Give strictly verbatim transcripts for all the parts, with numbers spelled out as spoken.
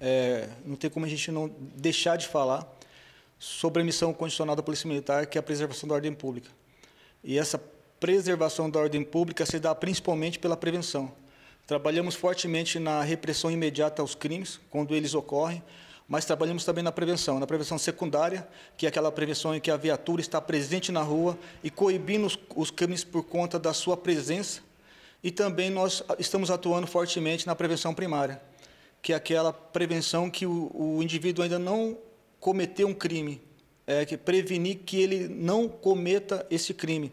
é, não tem como a gente não deixar de falar sobre a missão constitucional da Polícia Militar, que é a preservação da ordem pública. E essa preservação da ordem pública se dá principalmente pela prevenção. Trabalhamos fortemente na repressão imediata aos crimes, quando eles ocorrem, mas trabalhamos também na prevenção, na prevenção secundária, que é aquela prevenção em que a viatura está presente na rua e coibindo os, os crimes por conta da sua presença. E também nós estamos atuando fortemente na prevenção primária, que é aquela prevenção que o, o indivíduo ainda não cometeu um crime, é, que prevenir que ele não cometa esse crime.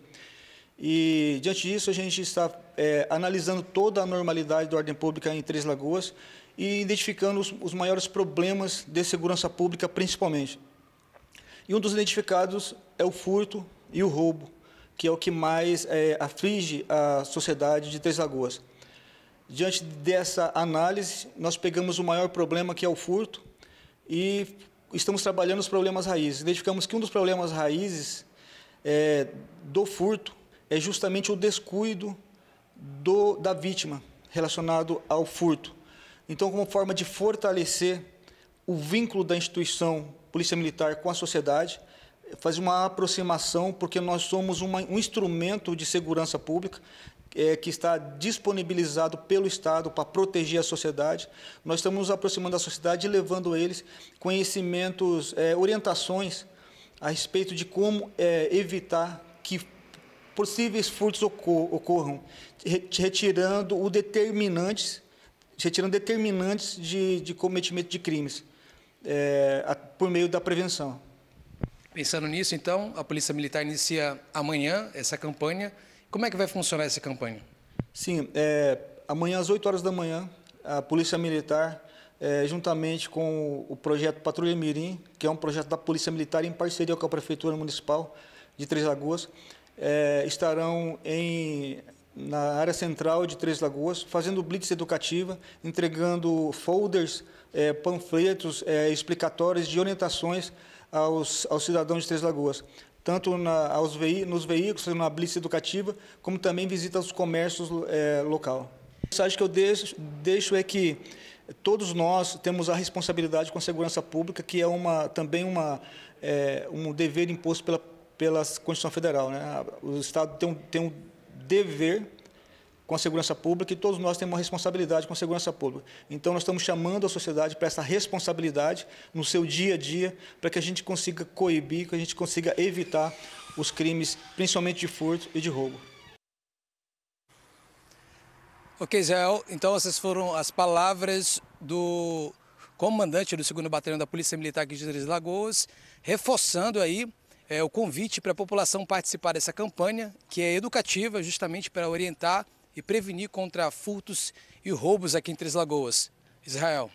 E, diante disso, a gente está é, analisando toda a normalidade da ordem pública em Três Lagoas e identificando os, os maiores problemas de segurança pública, principalmente. E um dos identificados é o furto e o roubo, que é o que mais é, aflige a sociedade de Três Lagoas. Diante dessa análise, nós pegamos o maior problema, que é o furto, e estamos trabalhando os problemas raízes. Identificamos que um dos problemas raízes é, do furto é justamente o descuido do, da vítima relacionado ao furto. Então, como forma de fortalecer o vínculo da instituição Polícia Militar com a sociedade, faz uma aproximação, porque nós somos uma, um instrumento de segurança pública é, que está disponibilizado pelo Estado para proteger a sociedade. Nós estamos nos aproximando da sociedade e levando a eles conhecimentos, é, orientações a respeito de como é, evitar que possíveis furtos ocor ocorram, retirando o determinantes, retirando determinantes de, de cometimento de crimes é, a, por meio da prevenção. Pensando nisso, então, a Polícia Militar inicia amanhã essa campanha. Como é que vai funcionar essa campanha? Sim, é, amanhã às oito horas da manhã, a Polícia Militar, é, juntamente com o projeto Patrulha Mirim, que é um projeto da Polícia Militar em parceria com a Prefeitura Municipal de Três Lagoas, é, estarão em, na área central de Três Lagoas, fazendo blitz educativa, entregando folders, é, panfletos é, explicatórios de orientações Aos, aos cidadãos de Três Lagoas, tanto na, aos veí nos veículos, na blitz educativa, como também visita aos comércios é, local. A mensagem que eu deixo, deixo é que todos nós temos a responsabilidade com a segurança pública, que é uma, também uma, é, um dever imposto pela, pela Constituição Federal, né? O Estado tem um, tem um dever com a segurança pública e todos nós temos uma responsabilidade com a segurança pública. Então, nós estamos chamando a sociedade para essa responsabilidade no seu dia a dia, para que a gente consiga coibir, que a gente consiga evitar os crimes, principalmente de furto e de roubo. Ok, Israel. Então, essas foram as palavras do comandante do segundo Batalhão da Polícia Militar aqui de Três Lagoas, reforçando aí é, o convite para a população participar dessa campanha, que é educativa, justamente para orientar e prevenir contra furtos e roubos aqui em Três Lagoas. Israel.